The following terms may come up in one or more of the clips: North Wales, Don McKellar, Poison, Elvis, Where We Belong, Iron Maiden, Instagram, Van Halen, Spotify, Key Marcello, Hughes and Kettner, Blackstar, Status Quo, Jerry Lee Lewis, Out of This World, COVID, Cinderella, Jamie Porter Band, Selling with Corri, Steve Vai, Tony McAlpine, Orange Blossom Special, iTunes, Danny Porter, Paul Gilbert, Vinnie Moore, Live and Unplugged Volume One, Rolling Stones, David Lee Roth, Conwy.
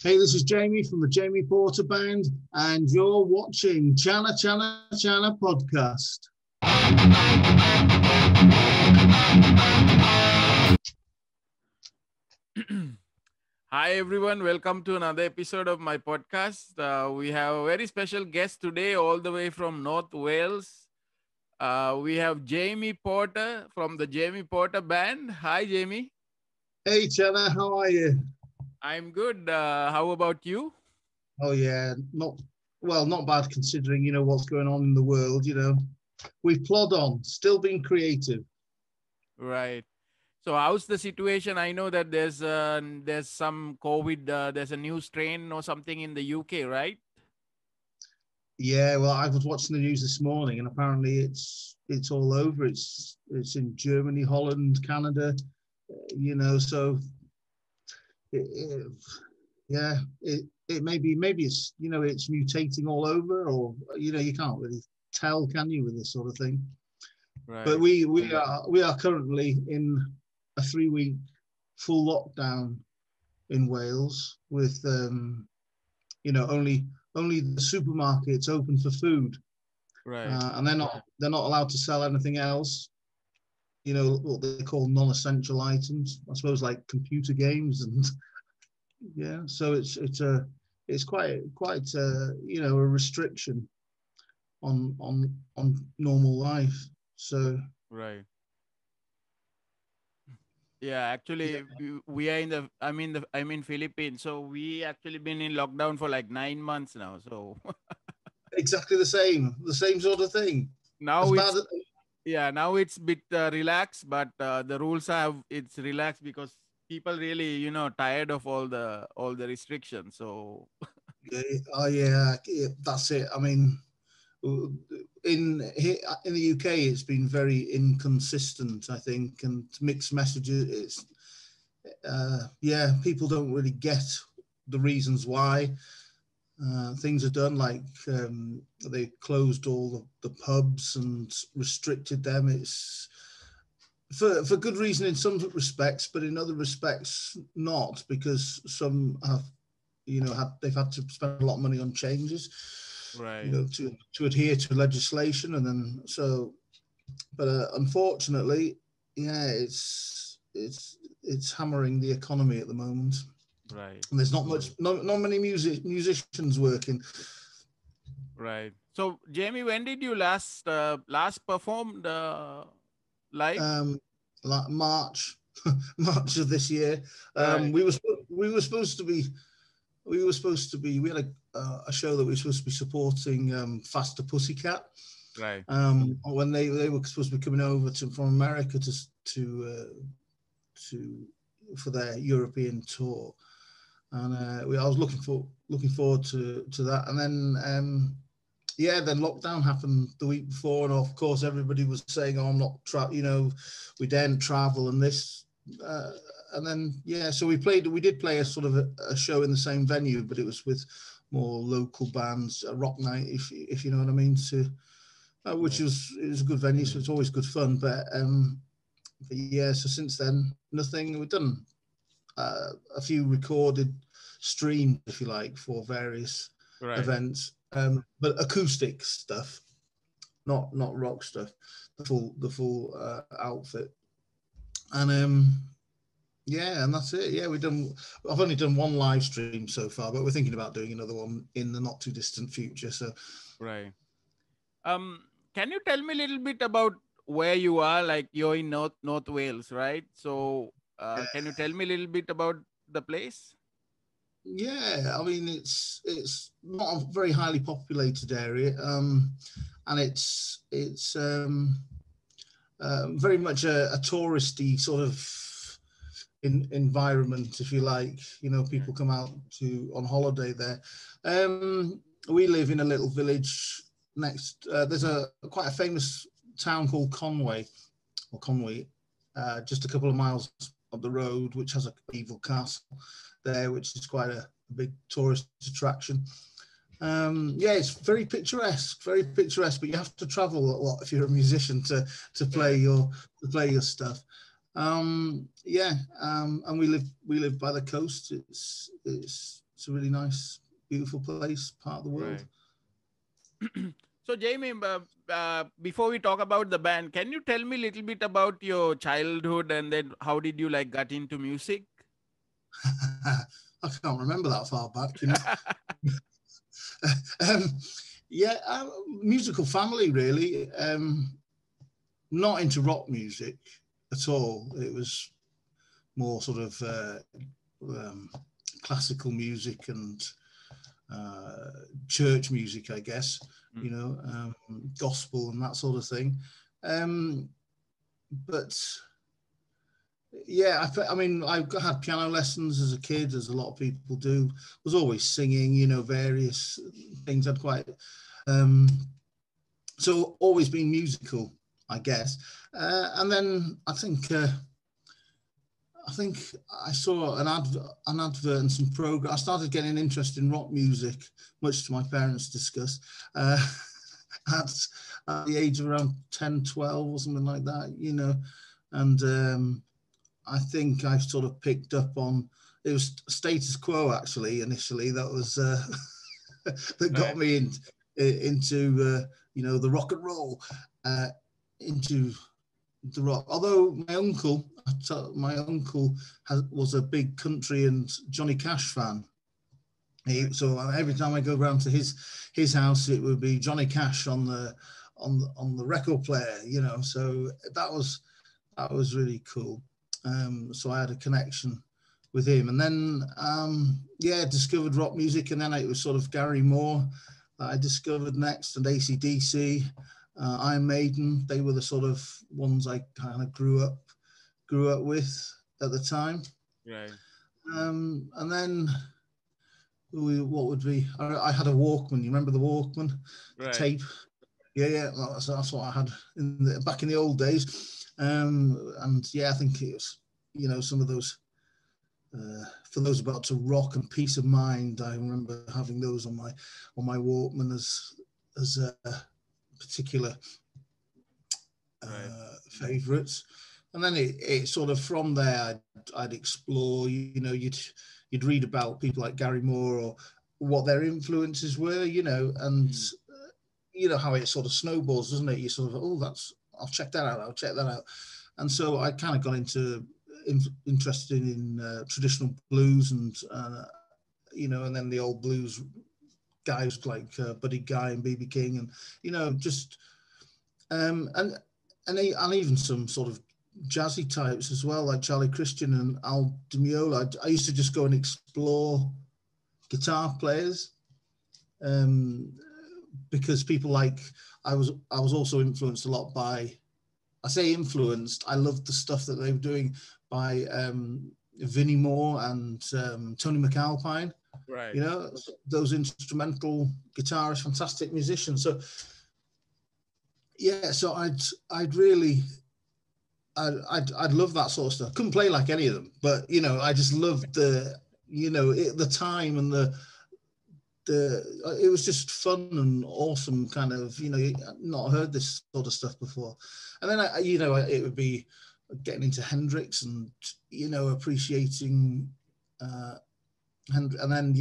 Hey, this is Jamie from the Jamie Porter Band, and you're watching Channa Channa Channa Podcast. Hi, everyone. Welcome to another episode of my podcast. We have a very special guest today, all the way from North Wales. We have Jamie Porter from the Jamie Porter Band. Hi, Jamie. Hey, Channa. How are you? I'm good. How about you? Oh, yeah. Not bad considering, you know, what's going on in the world, you know. We plod on, still being creative. Right. So how's the situation? I know that there's some COVID, there's a new strain or something in the UK, right? Yeah, well, I was watching the news this morning and apparently it's all over. It's in Germany, Holland, Canada, you know, so... It may be, maybe it's, you know, it's mutating all over, or, you know, you can't really tell, can you, with this sort of thing? Right. But we are currently in a 3-week full lockdown in Wales with, you know, only the supermarkets open for food, right? And they're not allowed to sell anything else. You know, what they call non-essential items, I suppose, like computer games and yeah. So it's quite you know, a restriction on normal life. So right. Yeah, actually, yeah. We are in the I'm in Philippines, so we actually been in lockdown for like 9 months now. So exactly the same sort of thing. Now yeah, now it's a bit relaxed, but the rules it's relaxed because people really, you know, tired of all the restrictions. So, yeah, that's it. I mean, in the UK, it's been very inconsistent, I think, and mixed messages. It's yeah, people don't really get the reasons why things are done, like they closed all the pubs and restricted them. It's for good reason in some respects, but in other respects not, because some have, you know, they've had to spend a lot of money on changes, right? You know, to adhere to legislation, and then so. But unfortunately, yeah, it's hammering the economy at the moment. Right. And there's not many musicians working. Right. So, Jamie, when did you last perform live? Like March of this year. Right. We were supposed to be. We had a show that we were supposed to be supporting Faster Pussycat. Right. When they were supposed to be coming over from America for their European tour. And I was looking forward to that, and then then lockdown happened the week before, and of course everybody was saying, "Oh, I'm not you know, we daren't travel," and this, and then yeah, so we did play a sort of a show in the same venue, but it was with more local bands, a rock night, if you know what I mean. So, which was, it was a good venue, so it's always good fun. But yeah, so since then nothing. We've done a few recorded streams, if you like, for various events, but acoustic stuff, not rock stuff, the full outfit, and yeah, and that's it. Yeah, I've only done one live stream so far, but we're thinking about doing another one in the not too distant future. So, right. Can you tell me a little bit about where you are? Like, you're in North Wales, right? So. Can you tell me a little bit about the place? Yeah, I mean, it's not a very highly populated area, and it's very much a touristy sort of environment, if you like. You know, people come out on holiday there. We live in a little village next. There's quite a famous town called Conwy, just a couple of miles of the road, which has a medieval castle there, which is quite a big tourist attraction. Yeah, it's very picturesque, but you have to travel a lot if you're a musician to play your stuff. And we live by the coast. It's It's a really nice, beautiful place, part of the world. Right. So, Jamie, before we talk about the band, can you tell me a little bit about your childhood and then how did you like get into music? I can't remember that far back, you know. Musical family, really. Not into rock music at all. It was more sort of classical music and church music, I guess, you know, gospel and that sort of thing. But yeah, I mean, I had piano lessons as a kid, as a lot of people do. I was always singing, you know, various things. I'd quite so always been musical, I guess. And then I think I saw an advert and some program. I started getting interested in rock music, much to my parents' disgust, at the age of around 10, 12 or something like that, you know. And I think I sort of picked up on, it was Status Quo actually, initially, that was, that got me into you know, the rock and roll, into the rock. Although my uncle was a big country and Johnny Cash fan. So every time I go round to his house, it would be Johnny Cash on the record player, you know. So that was really cool. So I had a connection with him, and then discovered rock music, and then it was sort of Gary Moore that I discovered next, and AC/DC, Iron Maiden. They were the sort of ones I kind of grew up with at the time. Right. And then I had a Walkman. You remember the Walkman? Right. The tape. Yeah. That's what I had back in the old days. And yeah, I think it was, you know, some of those, for those about to rock and peace of mind, I remember having those on my Walkman as a particular favourites. And then it sort of from there I'd explore, you know, you'd read about people like Gary Moore or what their influences were, you know, and you know how it sort of snowballs, doesn't it? You sort of, I'll check that out. And so I kind of got interested in traditional blues and, you know, and then the old blues guys like Buddy Guy and B.B. King and, you know, just, and even some sort of jazzy types as well, like Charlie Christian and Al Demiola. I used to just go and explore guitar players, because people like, I was also influenced a lot by, I say influenced, I loved the stuff that they were doing by Vinnie Moore and Tony McAlpine. Right. You know, those instrumental guitarists, fantastic musicians. So yeah, so I'd love that sort of stuff. Couldn't play like any of them, but you know, I just loved the time and it was just fun and awesome, kind of, you know, not heard this sort of stuff before. And then it would be getting into Hendrix and, you know, appreciating and then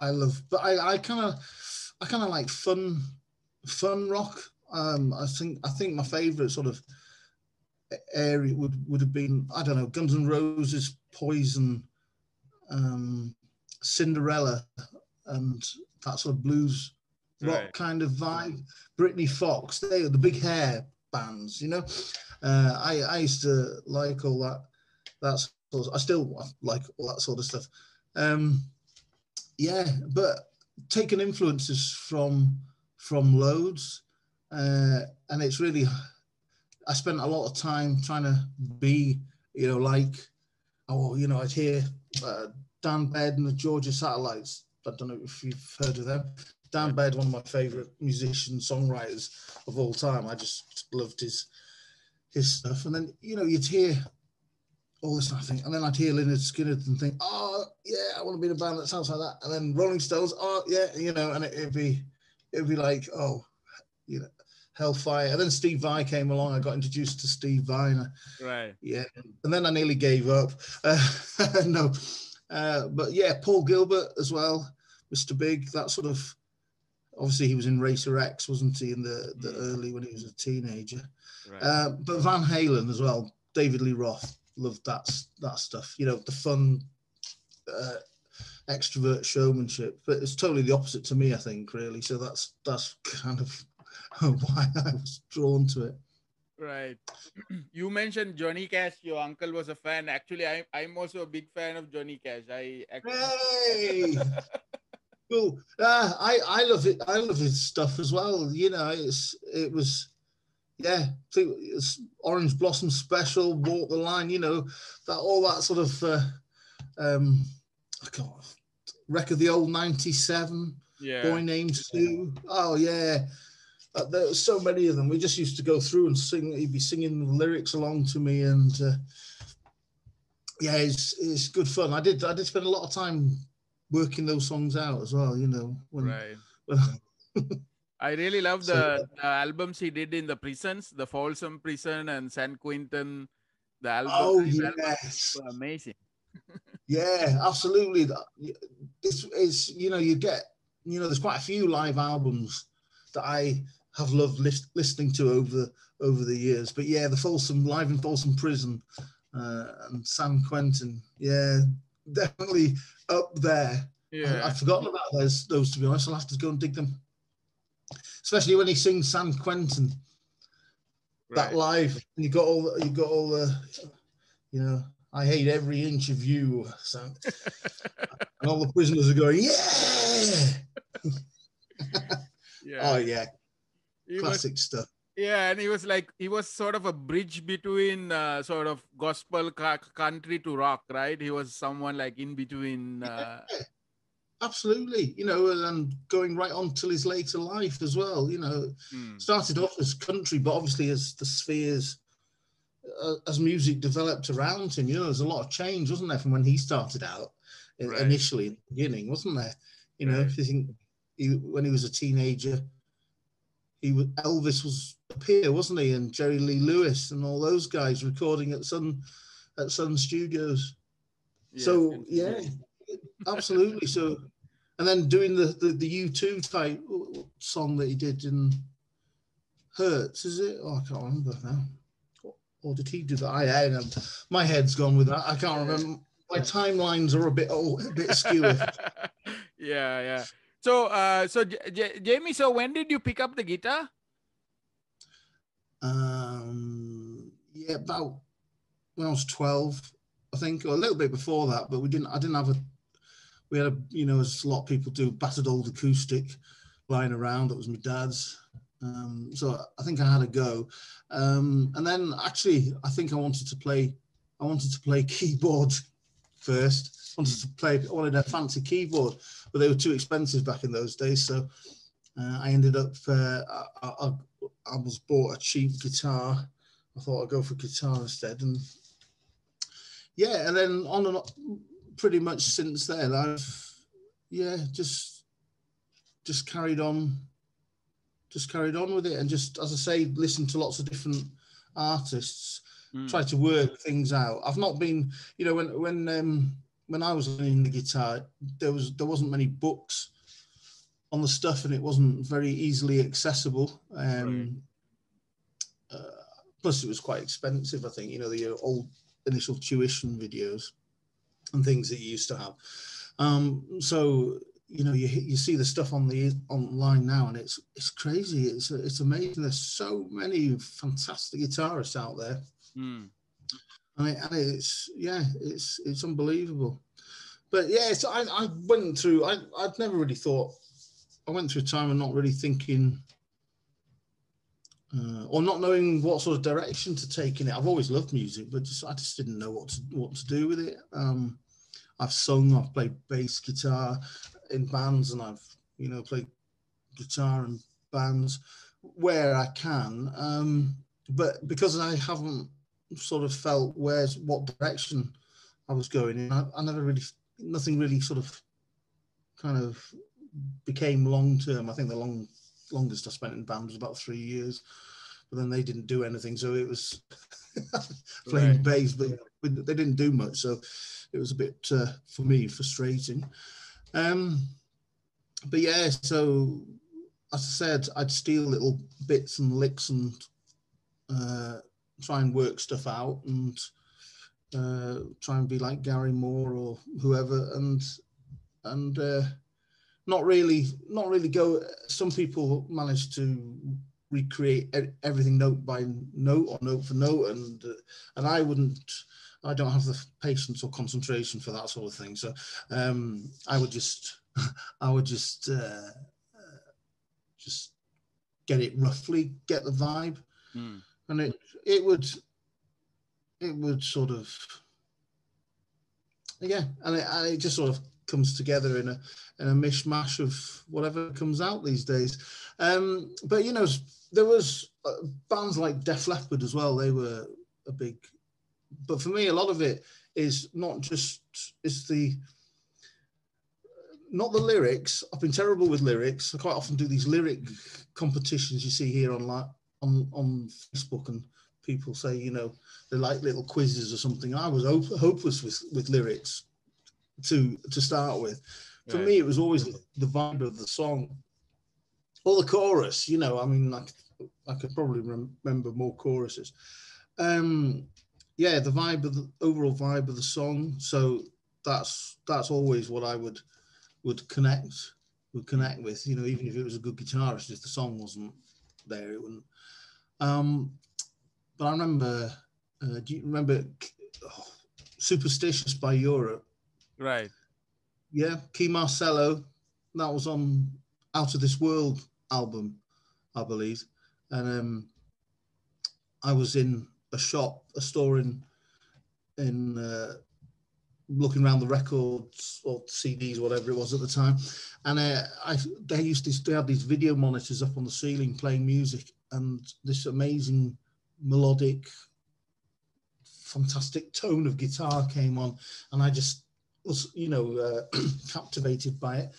I love, but I kind of like fun rock. I think my favorite sort of area would have been, I don't know, Guns N' Roses, Poison, Cinderella, and that sort of blues rock kind of vibe. Britney Fox, they were the big hair bands, you know. I used to like all that sort of, I still like all that sort of stuff. But taking influences from loads, and it's really, I spent a lot of time trying to be, you know, like, oh, you know, I'd hear Dan Baird and the Georgia Satellites. I don't know if you've heard of them. Dan Baird, one of my favourite musicians, songwriters of all time. I just loved his stuff. And then, you know, you'd hear all this, I think. And then I'd hear Lynyrd Skynyrd and think, oh, yeah, I want to be in a band that sounds like that. And then Rolling Stones, oh, yeah, you know, and it'd be like, oh, you know, Hellfire. And then Steve Vai came along. I got introduced to Steve Vai. And I, and then I nearly gave up. No, But yeah, Paul Gilbert as well, Mr. Big, that sort of, obviously he was in Racer X, wasn't he, in the early, when he was a teenager. Right. But Van Halen as well, David Lee Roth, loved that stuff, you know, the fun extrovert showmanship. But it's totally the opposite to me, I think, really. So that's kind of why I was drawn to it. Right. You mentioned Johnny Cash. Your uncle was a fan. Actually, I'm also a big fan of Johnny Cash. Hey! Cool. I love it. I love his stuff as well. You know, it was. Yeah, it's Orange Blossom Special, Walk the Line, you know, that all that sort of Wreck of the Old 97, yeah. Boy Named Sue. Yeah. Oh yeah, there were so many of them. We just used to go through and sing. He'd be singing the lyrics along to me, and yeah, it's good fun. I did spend a lot of time working those songs out as well. You know, I really love the albums he did in the prisons, the Folsom Prison and San Quentin. The albums, oh, yes. Albums were amazing. Yeah, absolutely. This is, you know, you get, you know, there's quite a few live albums that I have loved listening to over the years. But yeah, the Folsom, Live in Folsom Prison and San Quentin. Yeah, definitely up there. Yeah. I've forgotten about those, to be honest. I'll have to go and dig them. Especially when he sings San Quentin, right. That live, and you got all the, you know, I hate every inch of you, so, and all the prisoners are going, yeah, yeah. Oh yeah, classic stuff. Yeah, and he was sort of a bridge between sort of gospel country to rock, right? He was someone like in between. Yeah. Absolutely, you know, and going right on till his later life as well, you know. Started off as country, but obviously as the spheres, as music developed around him, you know, there's a lot of change, wasn't there, from when he started out initially in the beginning, wasn't there? You know, if you think when he was a teenager, Elvis was up here, wasn't he, and Jerry Lee Lewis and all those guys recording at Sun Studios. Yeah, so, yeah. Absolutely. So, and then doing the U2 type song that he did in Hurts, is it? Oh, I can't remember now. Or did he do that? I know. My head's gone with that. I can't remember. My timelines are a bit skewed. Yeah, yeah. So, Jamie, so when did you pick up the guitar? Yeah, about when I was 12, I think, or a little bit before that. But I didn't have we had, you know, as a lot of people do, battered old acoustic lying around. That was my dad's. So I think I had a go. And then actually, I think I wanted to play keyboard first. I wanted a fancy keyboard, but they were too expensive back in those days. So I ended up, I was bought a cheap guitar. I thought I'd go for guitar instead. And yeah, and then on and on, pretty much since then I've just carried on with it, and just, as I say, listened to lots of different artists, tried to work things out. I've not been, you know, when I was learning the guitar, there wasn't many books on the stuff, and it wasn't very easily accessible. Plus it was quite expensive, I think, you know, the old initial tuition videos and things that you used to have. So, you know, you see the stuff on the online now, and it's crazy. It's amazing. There's so many fantastic guitarists out there, and it's unbelievable. But yeah, so I went through. I'd never really thought. I went through a time of not really thinking, or not knowing what sort of direction to take in it. I've always loved music, but I just didn't know what to do with it. I've sung, I've played bass guitar in bands, and I've, you know, played guitar in bands where I can. But because I haven't sort of felt what direction I was going in, I never really, nothing really sort of kind of became long-term. I think the longest I spent in band was about 3 years, but then they didn't do anything. So it was playing bass, but they didn't do much. So it was a bit, for me, frustrating. But yeah, so as I said, I'd steal little bits and licks and try and work stuff out and try and be like Gary Moore or whoever, and not really go. Some people manage to recreate everything note by note or note for note, and I wouldn't. I don't have the patience or concentration for that sort of thing. So I would just get it roughly, get the vibe, and it would sort of, yeah, and it just sort of comes together in a mishmash of whatever comes out these days. But you know, there was bands like Def Leppard as well. They were a big, but for me, a lot of it is not just, it's the, not the lyrics. I've been terrible with lyrics. I quite often do these lyric competitions you see here online on Facebook, and people say, you know, they like little quizzes or something. I was hopeless with lyrics to start with. For me, it was always the vibe of the song or the chorus. You know, I mean, I could probably remember more choruses. Yeah, the vibe of the overall vibe of the song. So that's always what I would connect with. You know, even if it was a good guitarist, if the song wasn't there, it wouldn't. But I remember, do you remember Superstitious by Europe? Right. Yeah, Key Marcello, that was on Out of This World album, I believe. And I was in a store in looking around the records or CDs, whatever it was at the time. And they had these video monitors up on the ceiling playing music, and this amazing melodic, fantastic tone of guitar came on, and I just was, you know, captivated by it.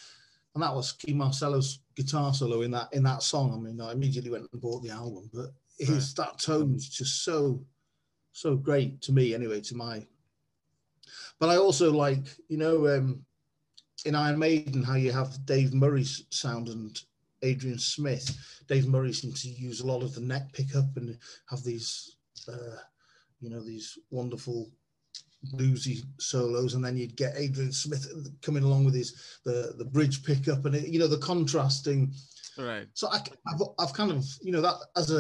And that was Key Marcello's guitar solo in that song. I mean, I immediately went and bought the album, but that tone's just so great to me, anyway, to my. But I also like, you know, in Iron Maiden, how you have Dave Murray's sound and Adrian Smith. Dave Murray seemed to use a lot of the neck pickup and have these, you know, these wonderful bluesy solos, and then you'd get Adrian Smith coming along with his the bridge pickup, and it, you know, the contrasting. Right. So I've kind of, you know, that as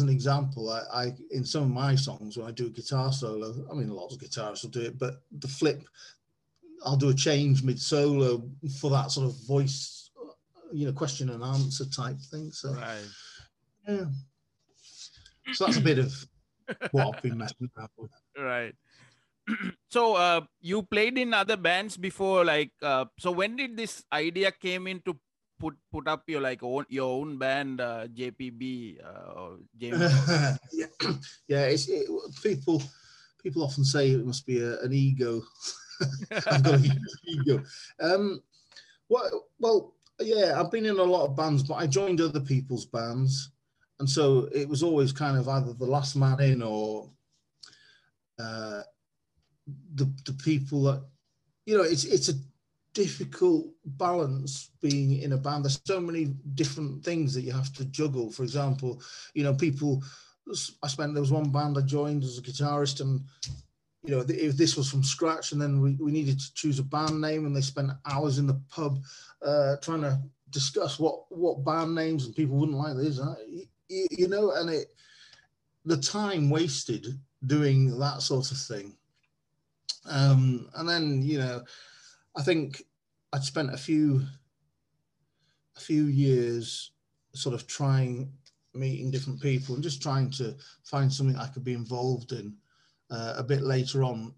an example, I in some of my songs when I do a guitar solo, I mean, lots of guitarists will do it, but the flip, I'll do a change mid solo for that sort of voice, you know, question and answer type thing. So, right. Yeah. So that's a bit of what I've been messing around with. Right. So you played in other bands before, like, so when did this idea came in to put up your own band, JPB or James? Yeah. People often say it must be an ego. I've got an ego. Well. Yeah, I've been in a lot of bands, but I joined other people's bands, and so it was always kind of either the last man in or the people that, you know, it's a difficult balance being in a band. There's so many different things that you have to juggle. For example, you know, there was one band I joined as a guitarist, and you know, if this was from scratch, and then we needed to choose a band name, and they spent hours in the pub trying to discuss what band names, and people wouldn't like this, you know, and the time wasted doing that sort of thing. And then, you know, I think I'd spent a few years sort of meeting different people and just trying to find something I could be involved in. A bit later on,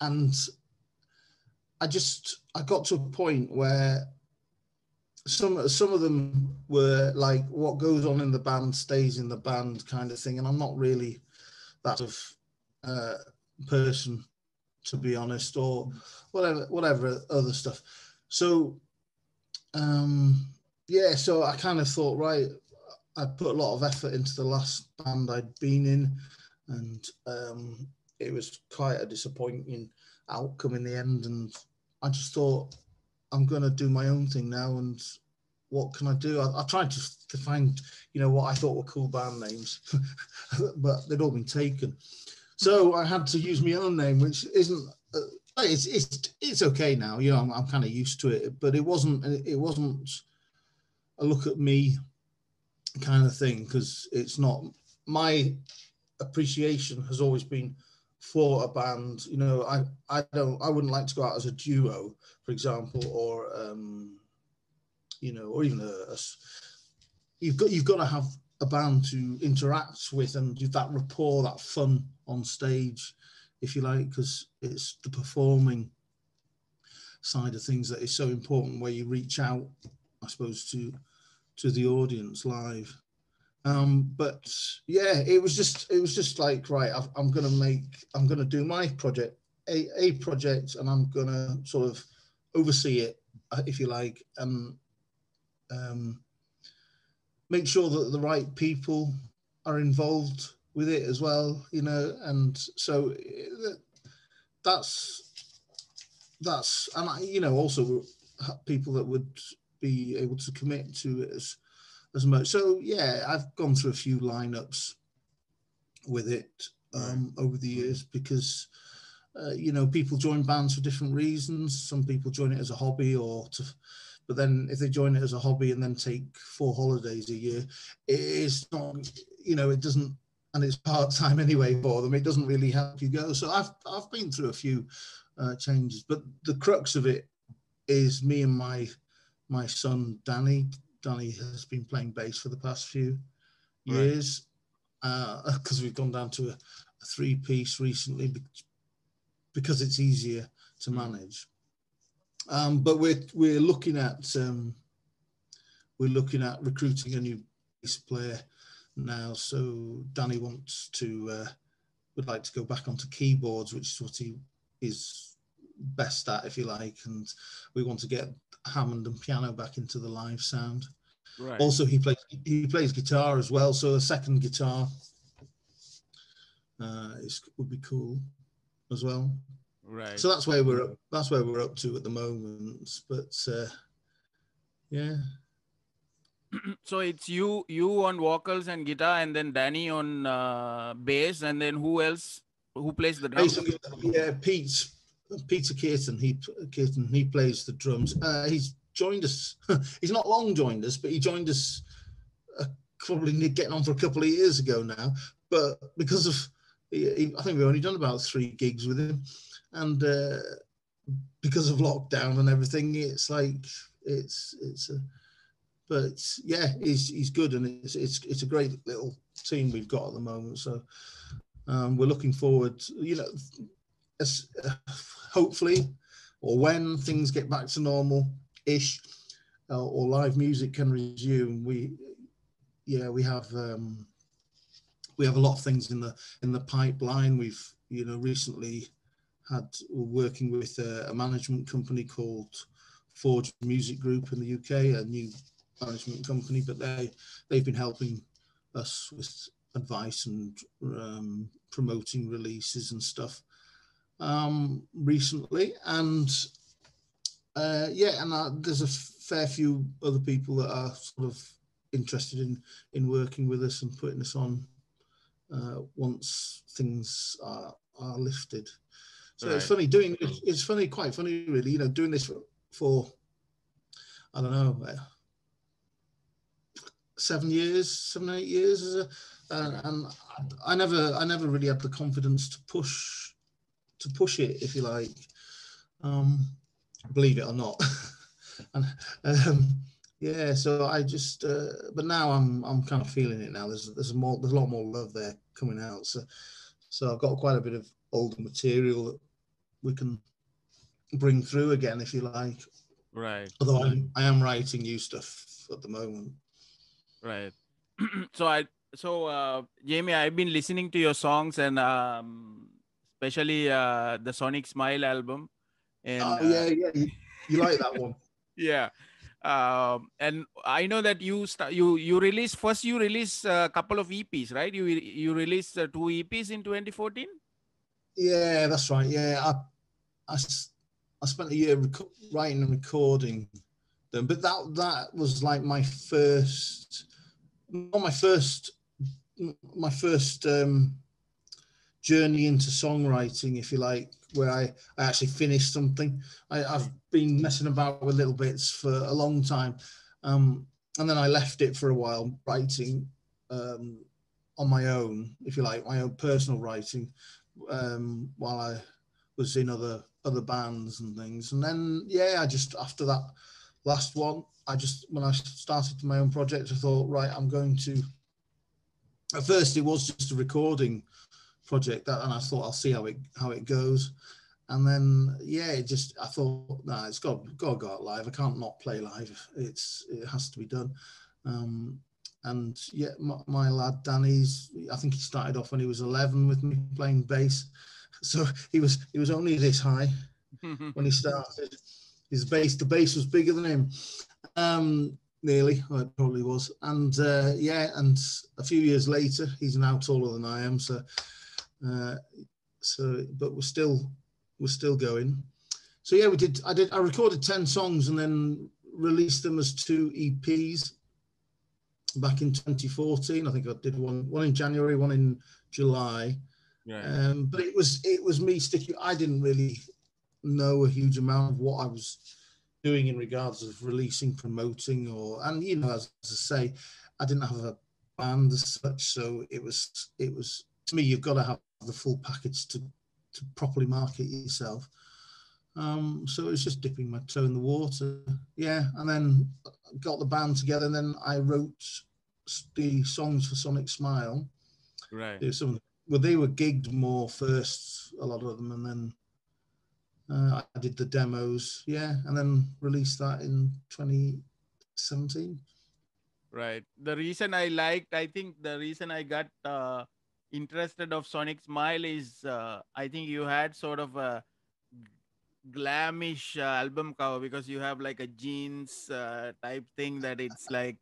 and I got to a point where some of them were like, what goes on in the band stays in the band kind of thing, and I'm not really that sort of person, to be honest, or whatever other stuff. So so I kind of thought, right, I put a lot of effort into the last band I'd been in. And it was quite a disappointing outcome in the end. And I just thought, I'm going to do my own thing now, and what can I do? I tried to find, you know, what I thought were cool band names, but they'd all been taken. So I had to use my own name, which isn't, it's okay now, you know, I'm kind of used to it, but it wasn't a look at me kind of thing, because it's not, my appreciation has always been for a band. You know, I wouldn't like to go out as a duo, for example, or you know, or even you've got to have a band to interact with and do that rapport, that fun on stage, if you like, because it's the performing side of things that is so important, where you reach out, I suppose, to the audience live. But yeah, it was just like, right, I'm gonna do my project, a project, and I'm gonna sort of oversee it, if you like, and make sure that the right people are involved with it as well, you know. And so that's, and I, you know, also people that would be able to commit to it as much. So yeah, I've gone through a few lineups with it over the years, because you know, people join bands for different reasons. Some people join it as a hobby, but then if they join it as a hobby and then take 4 holidays a year, it is not, you know, it doesn't, and it's part time anyway for them. It doesn't really help you go. So I've been through a few changes, but the crux of it is me and my son Danny. Danny has been playing bass for the past few years, because we've gone down to a 3-piece recently, because it's easier to manage. But we're looking at recruiting a new bass player now. So Danny would like to go back onto keyboards, which is what he is best at, if you like, and we want to get Hammond and piano back into the live sound. Right. Also, he plays guitar as well, so a second guitar would be cool as well. Right. So that's where we're up to at the moment. But yeah. So it's you on vocals and guitar, and then Danny on bass, and then who else? Who plays the drums? Yeah, Peter Kearton. He plays the drums. He's joined us. He's not long joined us, but he joined us probably getting on for a couple of years ago now. But because of, I think we've only done about 3 gigs with him, and because of lockdown and everything, it's like it's a. But yeah, he's good, and it's a great little team we've got at the moment. So we're looking forward, you know, as hopefully, or when things get back to normal-ish, or live music can resume, we have a lot of things in the pipeline. We've, you know, recently we're working with a management company called Forge Music Group in the UK, a new management company, but they've been helping us with advice and promoting releases and stuff recently, and there's a fair few other people that are sort of interested in working with us and putting us on once things are lifted. So It's funny doing it's funny, quite funny really, you know, doing this for I don't know, 7 or 8 years, and I never really had the confidence to push it, if you like, believe it or not. And yeah, so I just but now I'm kind of feeling it now. There's a lot more love there coming out. So I've got quite a bit of older material that we can bring through again, if you like. Right. Although I am writing new stuff at the moment. Right. So Jamie, I've been listening to your songs, and especially the Sonic Smile album. And, you like that one? Yeah. And I know that you released a couple of EPs, right? You released 2 EPs in 2014. Yeah, that's right. Yeah, I I spent a year writing and recording them, but that was like my first, not my first, my first journey into songwriting, if you like, where I actually finished something. I've been messing about with little bits for a long time, and then I left it for a while writing on my own, if you like, my own personal writing, while I was in other bands and things. And then, yeah, I just, after that last one, when I started my own project, I thought, right, I'm going to, at first it was just a recording project, and I thought, I'll see how it goes. And then, yeah, I thought, nah, it's got to go out live. I can't not play live. It has to be done. And yeah, my lad Danny's, I think he started off when he was 11 with me playing bass. So he was only this high when he started. The bass was bigger than him, nearly. Well, it probably was. And yeah, and a few years later, he's now taller than I am. So, but we're still going. So yeah, I recorded 10 songs and then released them as 2 EPs back in 2014. I think I did one in January, one in July. Yeah. But it was me sticking. I didn't really know a huge amount of what I was doing in regards of releasing, promoting, and you know, as I say, I didn't have a band as such. So it was to me, you've got to have the full package to properly market yourself. So it was just dipping my toe in the water. Yeah, and then got the band together, and then I wrote the songs for Sonic Smile. Right. Well, they were gigged more first, a lot of them, and then I did the demos, yeah, and then released that in 2017. Right. The reason I think the reason I got interested of Sonic Smile is I think you had sort of a glamish album cover, because you have like a jeans type thing that it's like,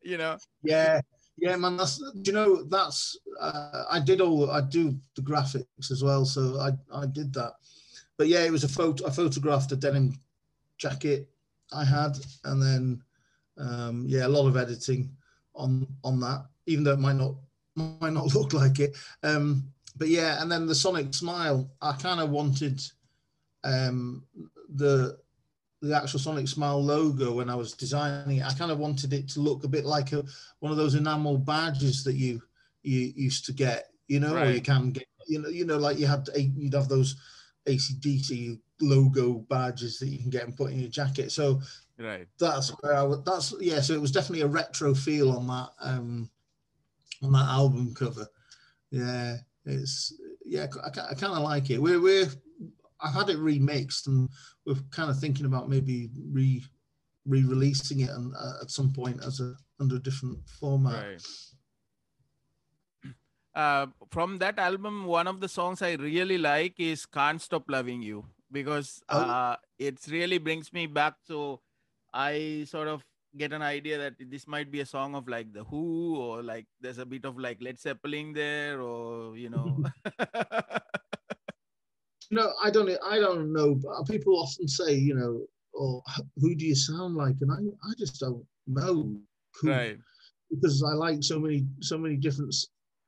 you know. Yeah. Yeah, man, that's, I do the graphics as well, so I did that. But yeah, it was I photographed a denim jacket I had, and then, yeah, a lot of editing on that, even though it might not look like it. But yeah, and then the Sonic Smile, I kind of wanted the actual Sonic Smile logo. When I was designing it, I kind of wanted it to look a bit like one of those enamel badges that you used to get, you know, right. Or you can get, you know, like you'd have those AC/DC logo badges that you can get and put in your jacket. So right. Yeah. So it was definitely a retro feel on that album cover. Yeah. I kind of like it. I've had it remixed, and we're kind of thinking about maybe re-releasing it and at some point under a different format. Right. From that album, one of the songs I really like is "Can't Stop Loving You," because it really brings me back. So I sort of get an idea that this might be a song of like The Who, or like there's a bit of like Led Zeppelin there, or you know. No, I don't know. But people often say, you know, or who do you sound like? And I just don't know. Who, right. Because I like so many different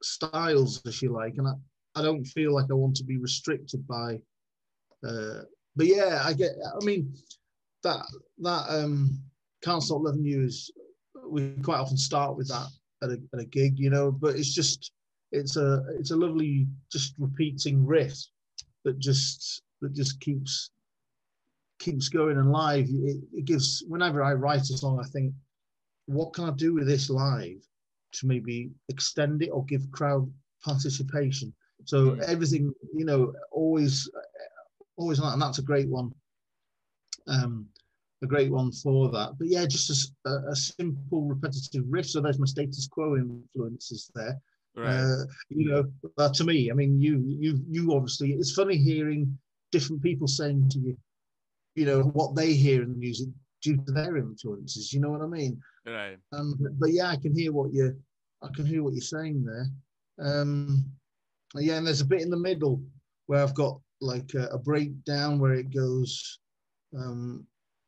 styles, if you like, and I don't feel like I want to be restricted by. But yeah, I mean, that Can't Stop Loving You is, we quite often start with that at a gig, you know. But it's a lovely just repeating riff. That just keeps going, and live. It gives. Whenever I write a song, I think, what can I do with this live to maybe extend it or give crowd participation? So everything, you know, always on that, and that's a great one for that. But yeah, just a simple repetitive riff. So there's my Status Quo influences there. Right. You know, to me, I mean, you obviously, it's funny hearing different people saying to you, you know, what they hear in the music due to their influences. You know what I mean? Right. But yeah, I can hear what you're saying there. Yeah, and there's a bit in the middle where I've got like a breakdown where it goes,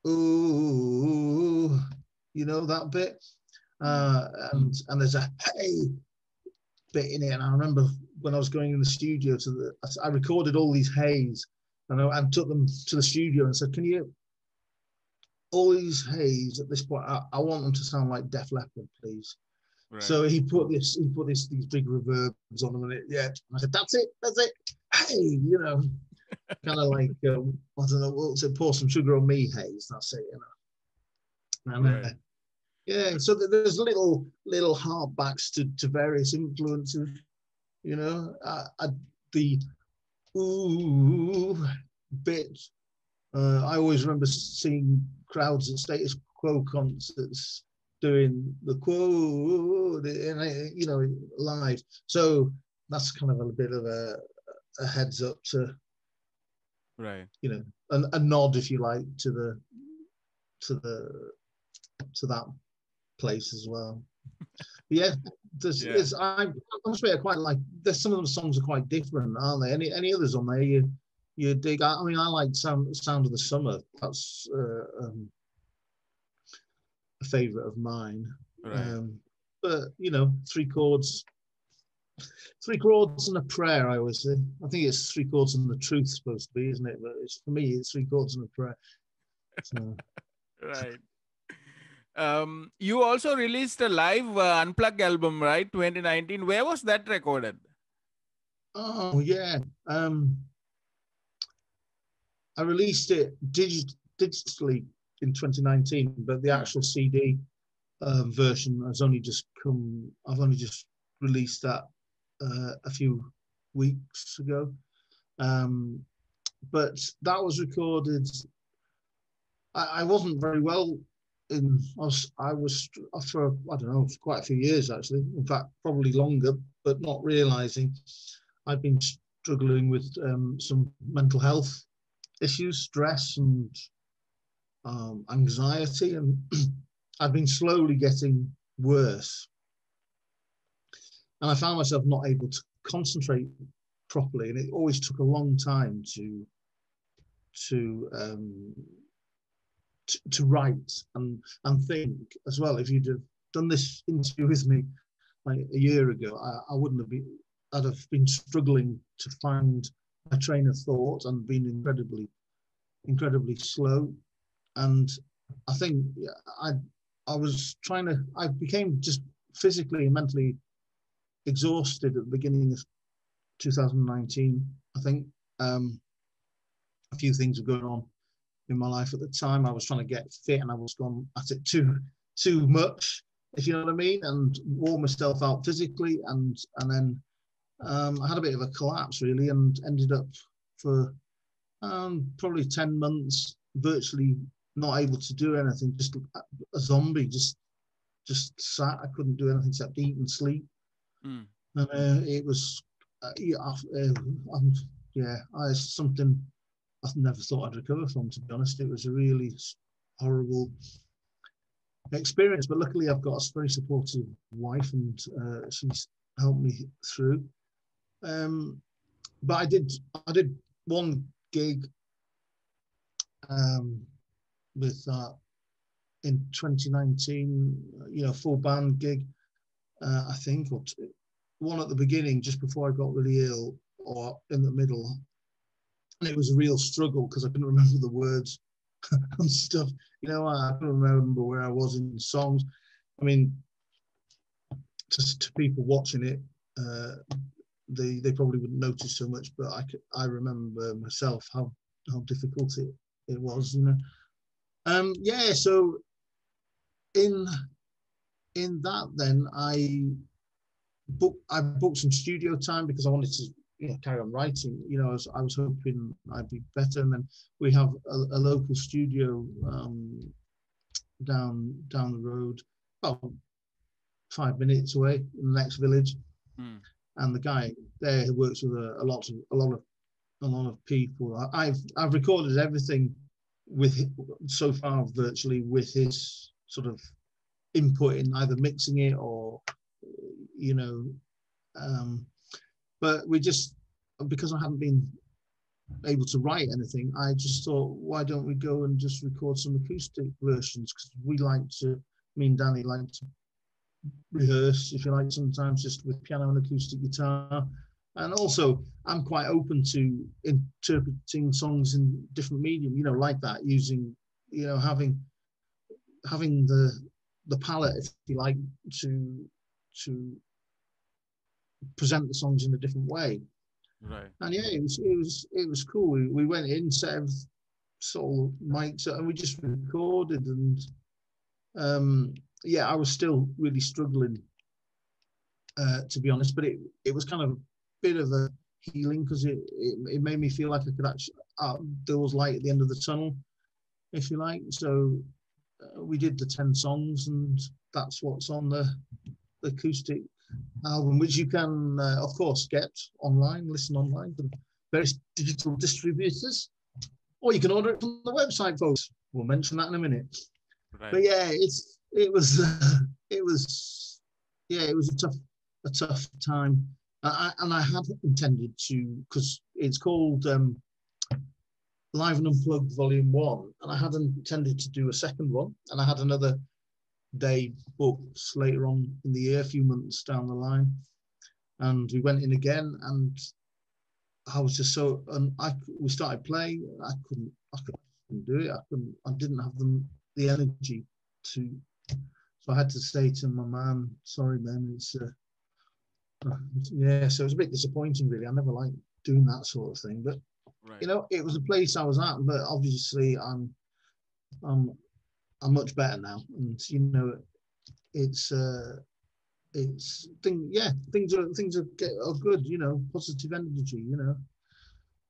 ooh, you know, that bit. And there's a hey bit in it. And I remember when I was going in the studio to the, I recorded all these heys and I took them to the studio and said, can you, all these heys at this point, I want them to sound like Def Leppard, please. Right. So he put these big reverbs on them, and it, yeah. And I said, that's it. Hey, you know, kind of like I don't know, what's it? Pour some sugar on me, Hayes. That's it, you know. And, right. Yeah. So there's little harkbacks to various influences, you know. The ooh bit. I always remember seeing crowds at Status Quo concerts doing the quote, you know, live. So that's kind of a bit of a heads up to, right, you know, a nod, if you like, to that place as well. But yeah, I must say, I quite like. There's some of the songs are quite different, aren't they? Any others on there you dig? I mean, I like Sound of the Summer. That's favorite of mine, right. But you know, three chords and a prayer, I always say. I think it's three chords and the truth, supposed to be, isn't it? But it's, for me, it's three chords and a prayer, so. Right. You also released a live Unplugged album, right, 2019. Where was that recorded? Oh yeah, I released it digitally in 2019, but the actual CD version has only just come. I've only just released that a few weeks ago, but that was recorded. I wasn't very well. I was for I don't know, for quite a few years actually. In fact, probably longer, but not realizing I've been struggling with some mental health issues, stress and anxiety, and I've been slowly getting worse, and I found myself not able to concentrate properly, and it always took a long time to write and think as well. If you'd have done this interview with me like a year ago, I wouldn't have been. I'd have been struggling to find my train of thought and been incredibly slow. And I think I was trying to, I became just physically and mentally exhausted at the beginning of 2019, I think. A few things were going on in my life at the time. I was trying to get fit and I was gone at it too much, if you know what I mean, and wore myself out physically. And then I had a bit of a collapse, really, and ended up for probably 10 months virtually not able to do anything, just a zombie, just sat. I couldn't do anything except eat and sleep. Mm. And it was, something I never thought I'd recover from, to be honest. It was a really horrible experience, but luckily I've got a very supportive wife, and she's helped me through. But I did one gig with that in 2019, you know, full band gig, I think, or one at the beginning just before I got really ill, or in the middle, and it was a real struggle because I couldn't remember the words and stuff, you know. I couldn't remember where I was in songs. I mean, just to people watching it, they probably wouldn't notice so much, but I remember myself how difficult it was, you know. So in that, then I booked some studio time because I wanted to, you know, carry on writing. You know, I was hoping I'd be better, and then we have a local studio down the road, about 5 minutes away, in the next village. Mm. And the guy there who works with a lot of people. I've recorded everything with, so far, virtually with his sort of input in either mixing it or, you know, but we just, because I haven't been able to write anything, I just thought, why don't we go and just record some acoustic versions? Because we like to, me and Danny like to rehearse, if you like, sometimes just with piano and acoustic guitar. And also, I'm quite open to interpreting songs in different medium, you know, like that, using, you know, having the palette, if you like, to present the songs in a different way. Right. And yeah, it was cool. We went in, set of sort of mics, and we just recorded. And yeah, I was still really struggling, to be honest. But it was kind of a bit of a healing, because it made me feel like I could actually, there was light at the end of the tunnel, if you like. So we did the 10 songs, and that's what's on the acoustic album, which you can, of course, get online, listen online from various digital distributors, or you can order it from the website, folks. We'll mention that in a minute. Right. But yeah, it was a tough time, and I had intended to, because it's called Live and Unplugged Volume 1, and I had intended to do a second one, and I had another day booked later on in the year, a few months down the line, and we went in again, and I was just so, and we started playing. I couldn't do it. I didn't have the energy to, so I had to say to my man, "Sorry, man, it's yeah." So it was a bit disappointing, really. I never liked doing that sort of thing, but right. You know, it was a place I was at. But obviously, I'm much better now, and you know, it's thing. Yeah, things are good. You know, positive energy. You know,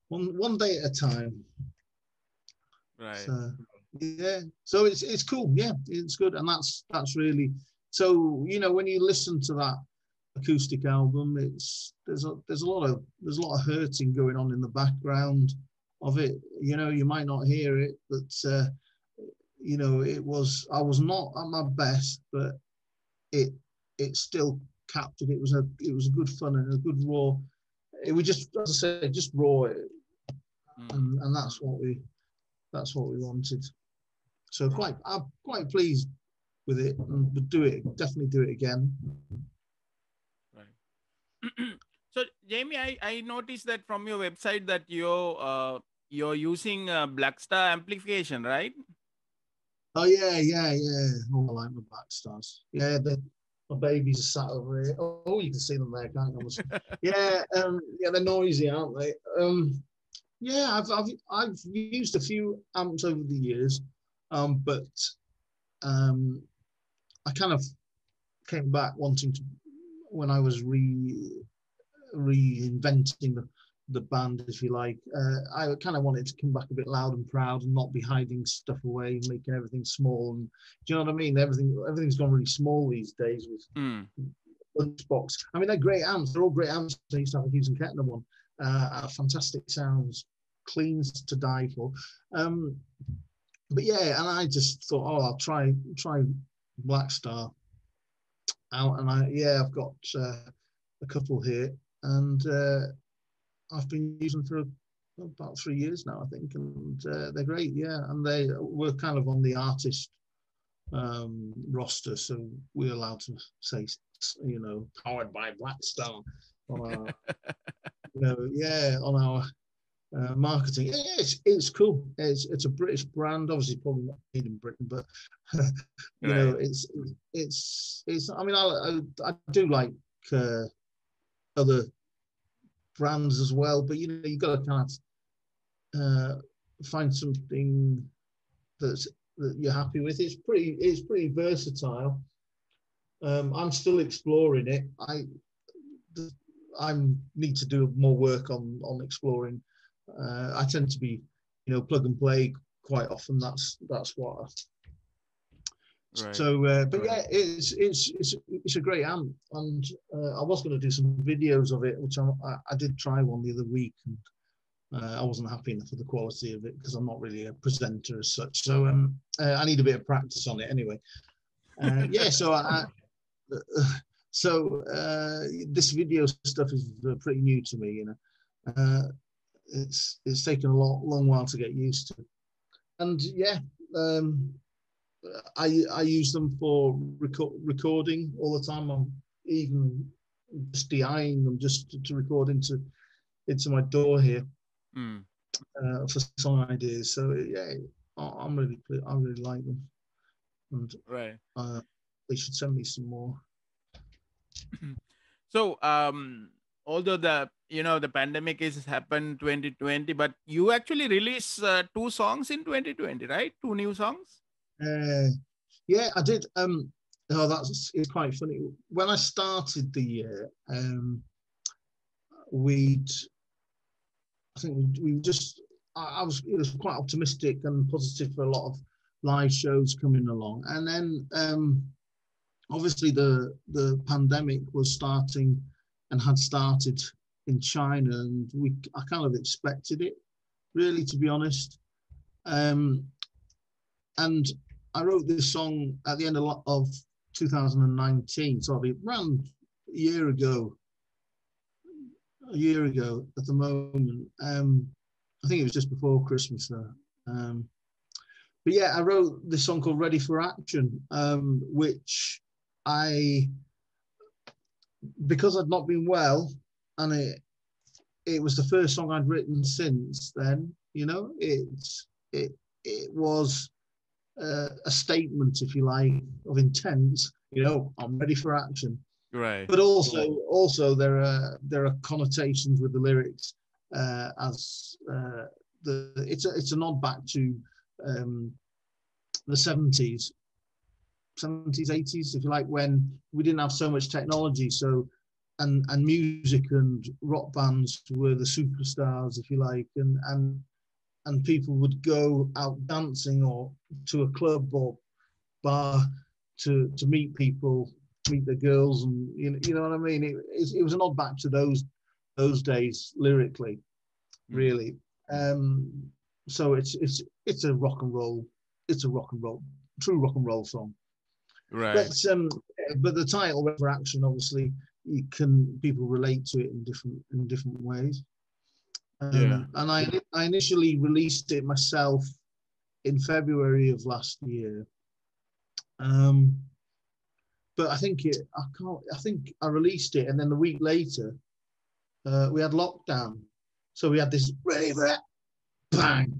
one day at a time. Right. So, yeah. So it's cool. Yeah, it's good, and that's really. So you know, when you listen to that acoustic album, there's a lot of hurting going on in the background of it. You know, you might not hear it, but. You know, I was not at my best, but it still captured. It was a good fun and a good raw. It was just, as I say, just raw, and that's what we wanted. So I'm quite pleased with it, and would definitely do it again. Right. So Jamie, I noticed that from your website that you're using Blackstar amplification, right? Oh yeah. Oh, I like my Blackstars. Yeah, my babies are sat over here. Oh, you can see them there, can't you? Yeah, yeah, they're noisy, aren't they? Yeah, I've used a few amps over the years, but I kind of came back wanting to, when I was reinventing the band, if you like, I kind of wanted to come back a bit loud and proud and not be hiding stuff away, making everything small. And do you know what I mean? Everything's gone really small these days with lunchbox. I mean, they're great amps. They're all great amps. I used to have a Hughes and Kettner one. Fantastic sounds, cleans to die for. But yeah, and I just thought, oh, I'll try Blackstar out. And I've got a couple here, and. I've been using for about 3 years now, I think, and they're great, yeah. And they were kind of on the artist roster, so we're allowed to say, you know, powered by Blackstar on our, you know, yeah, on our marketing. It's cool. It's a British brand, obviously, probably not made in Britain, but you right. know, it's. I mean, I do like other brands as well, but you know, you've got to kind of find something that you're happy with. It's pretty versatile. I'm still exploring it. I need to do more work on exploring. I tend to be, you know, plug and play quite often. That's what. Right. So, but right. yeah, it's a great amp, and I was going to do some videos of it, which I did try one the other week, and I wasn't happy enough with the quality of it because I'm not really a presenter as such. So I need a bit of practice on it anyway. Yeah, so this video stuff is pretty new to me, you know. it's taken a long while to get used to. And yeah, I use them for recording all the time. I'm even just DIYing them just to record into my door here for song ideas. So yeah, I really like them. And right, they should send me some more. So although the pandemic has happened 2020, but you actually released 2 songs in 2020, right? 2 new songs. Yeah, I did. It's quite funny. When I started the year, it was quite optimistic and positive for a lot of live shows coming along, and then obviously the pandemic was starting and had started in China, and I kind of expected it, really, to be honest. And I wrote this song at the end of 2019, so I'll be around a year ago at the moment. I think it was just before Christmas though. But yeah, I wrote this song called Ready for Action, which because I'd not been well, and it was the first song I'd written since then, you know, it was a statement, if you like, of intent, you know, I'm ready for action. Right. But also there are connotations with the lyrics it's a nod back to the 70s, 80s, if you like, when we didn't have so much technology, and music and rock bands were the superstars, if you like, and people would go out dancing or to a club or bar to meet the girls, and you know what I mean. It was an odd back to those days lyrically, really. So it's a rock and roll song. Right. But the title Ready for Action, obviously, people relate to it in different ways. And I initially released it myself in February of last year. But I think I released it, and then the week later we had lockdown. So we had this ready for it, bang,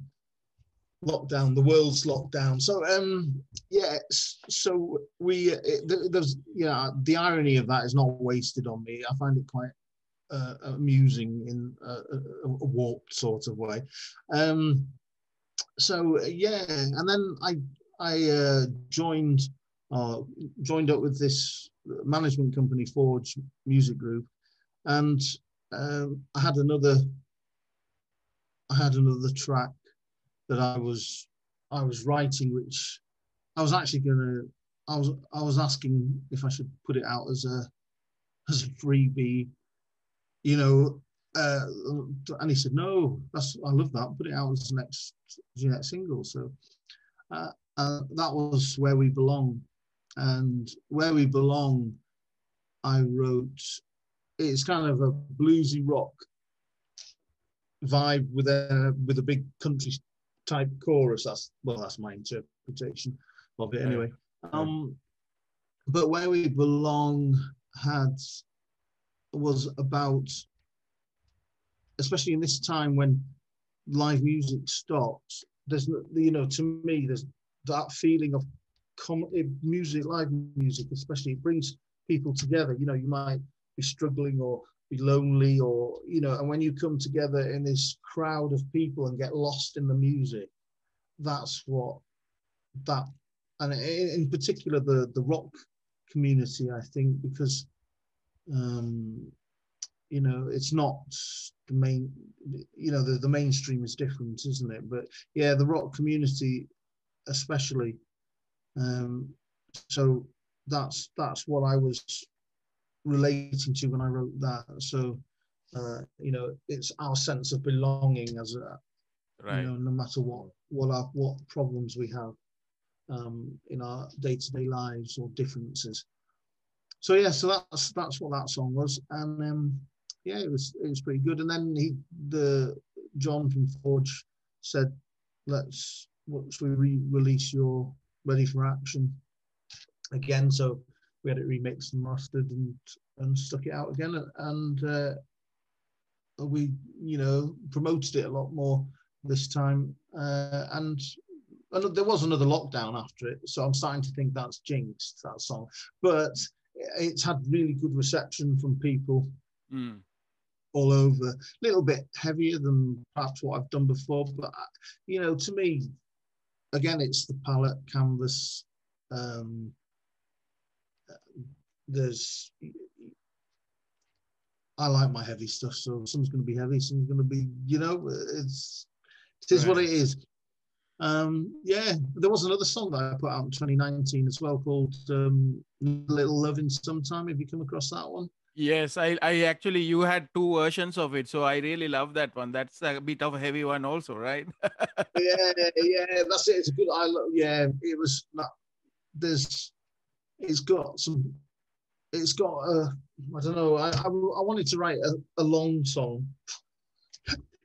lockdown, the world's lockdown. So so the irony of that is not wasted on me. I find it quite amusing in a warped sort of way. And then I joined up with this management company, Forge Music Group, and I had another track that I was writing, which I was actually I was asking if I should put it out as a freebie, you know, and he said no, I love that, put it out as the next single. So that was Where We Belong, and Where We Belong, I wrote. It's kind of a bluesy rock vibe with a big country type chorus. That's my interpretation of it anyway. But Where We Belong was about, especially in this time when live music stops, there's to me, there's that feeling of live music, especially, it brings people together. You know, you might be struggling or be lonely, or and when you come together in this crowd of people and get lost in the music, and in particular the rock community, I think, because it's not the main, the mainstream is different, isn't it? But yeah, the rock community especially, so that's what I was relating to when I wrote that. So it's our sense of belonging as a right, no matter what problems we have in our day-to-day lives or differences. So yeah, so that's what that song was, and it was pretty good. And then he, the John from Forge said, let's, once we re-release your Ready for Action again, so we had it remixed and mastered and stuck it out again, and we, you know, promoted it a lot more this time, and there was another lockdown after it, so I'm starting to think that's jinxed, that song, but it's had really good reception from people all over. A little bit heavier than perhaps what I've done before, but you know, to me, again, it's the palette, canvas. I like my heavy stuff, so some's going to be heavy, some's going to be, you know, it is right. What it is. Yeah, there was another song that I put out in 2019 as well called Little Lovin' Sometime. Have you come across that one? Yes, I actually, you had two versions of it, so I really love that one. That's a bit of a heavy one also, right? yeah, that's it. It's a good, I wanted to write a long song.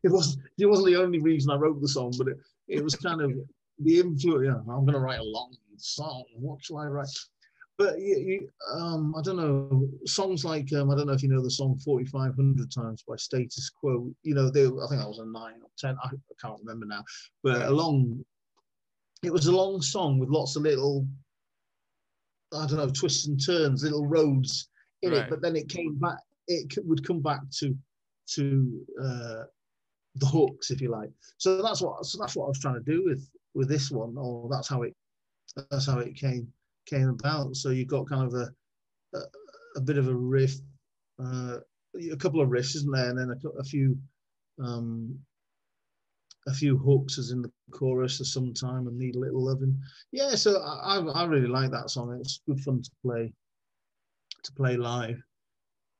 It wasn't the only reason I wrote the song, but it was kind of the influence. You know, I'm going to write a long song. What shall I write? But I don't know, songs like, I don't know if you know the song 4,500 Times by Status Quo. You know, I think that was a 9 or 10. I can't remember now. But it was a long song with lots of little, I don't know, twists and turns, little roads in it. But then it came back. It would come back to the hooks, if you like. So that's what I was trying to do with this one. Or that's how it came about. So you've got kind of a bit of a riff, a couple of riffs, isn't there, and then a few hooks, as in the chorus, or sometime, and Need a Little Loving. Yeah, so I really like that song. It's good fun to play live.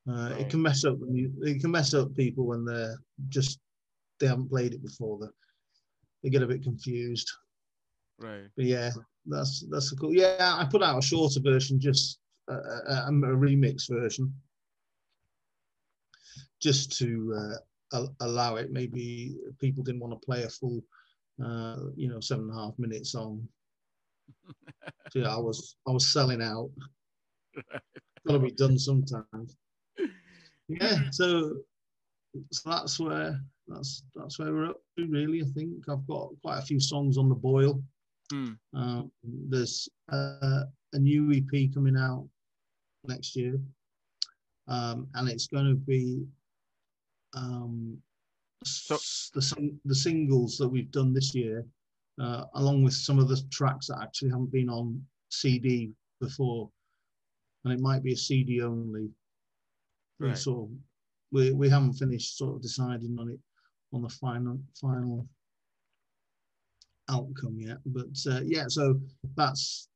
It can mess up people when they haven't played it before. They get a bit confused. Right. But yeah. That's cool. Yeah, I put out a shorter version, just a remix version, just to allow it. Maybe people didn't want to play a full, 7.5 minute song. So, yeah, I was selling out. Got to be done sometimes. Yeah, so that's where we're up to. Really, I think I've got quite a few songs on the boil. There's a new EP coming out next year, and it's going to be the singles that we've done this year, along with some of the tracks that actually haven't been on CD before, and it might be a CD only. Right. So we haven't finished sort of deciding on the final outcome yet, but so that's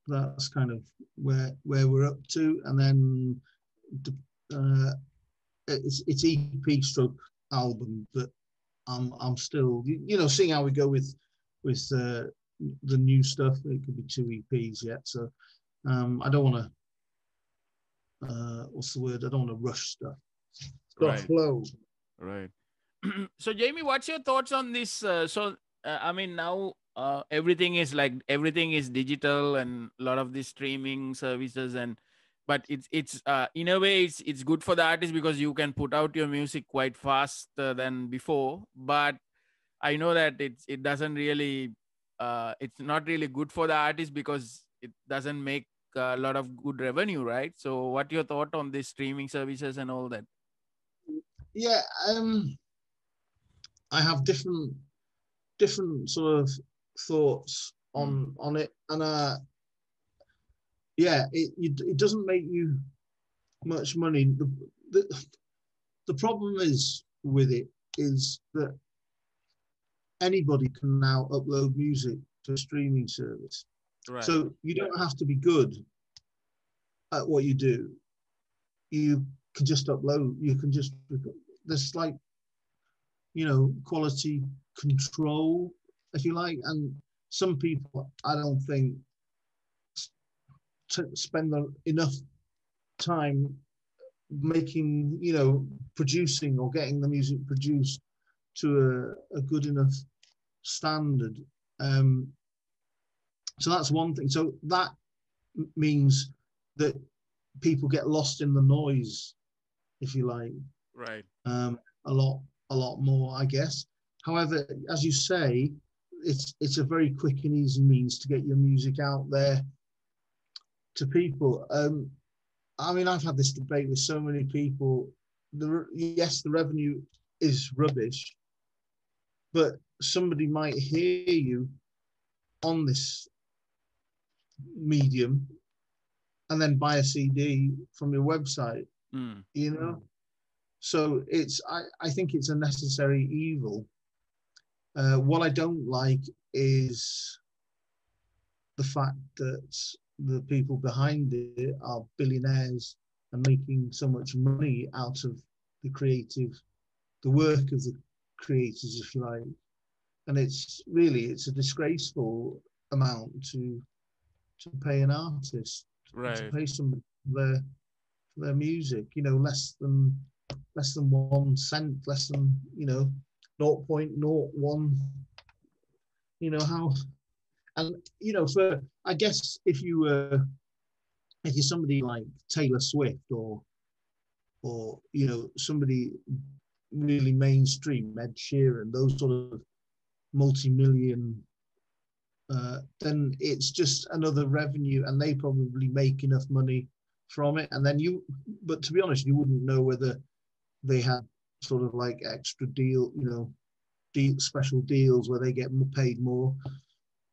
kind of where we're up to, and then it's EP stroke album that I'm still, you know, seeing how we go with the new stuff. It could be 2 EPs yet, so I don't want to I don't want to rush stuff. It's got to flow, right? So Jamie, what's your thoughts on this? Everything is digital and a lot of the streaming services, but it's in a way it's good for the artist because you can put out your music quite faster than before, but I know that it's not really good for the artist because it doesn't make a lot of good revenue, right? So what your thought on the streaming services and all that? Yeah, I have different sort of thoughts on it, and it doesn't make you much money. The problem is with it is that anybody can now upload music to a streaming service, right? So you don't have to be good at what you do. You can just upload. You can just, there's like, you know, quality control, if you like, and some people, I don't think, spend enough time producing or getting the music produced to a good enough standard. So that's one thing. So that means that people get lost in the noise, if you like. Right. A lot more, I guess. However, as you say, it's a very quick and easy means to get your music out there to people. I mean, I've had this debate with so many people. Yes, the revenue is rubbish, but somebody might hear you on this medium and then buy a CD from your website, you know? So it's, I think it's a necessary evil. What I don't like is the fact that the people behind it are billionaires and making so much money out of the work of the creators, if you like. And it's a disgraceful amount to pay an artist, right, to pay somebody for their music, you know, less than 1 cent, less than, you know, 0.01, you know how. And, you know, for, I guess if you're somebody like Taylor Swift or you know, somebody really mainstream, Ed Sheeran, those sort of multi-million, then it's just another revenue, and they probably make enough money from it. And then but to be honest, you wouldn't know whether they had sort of like extra deal, you know, special deals where they get paid more,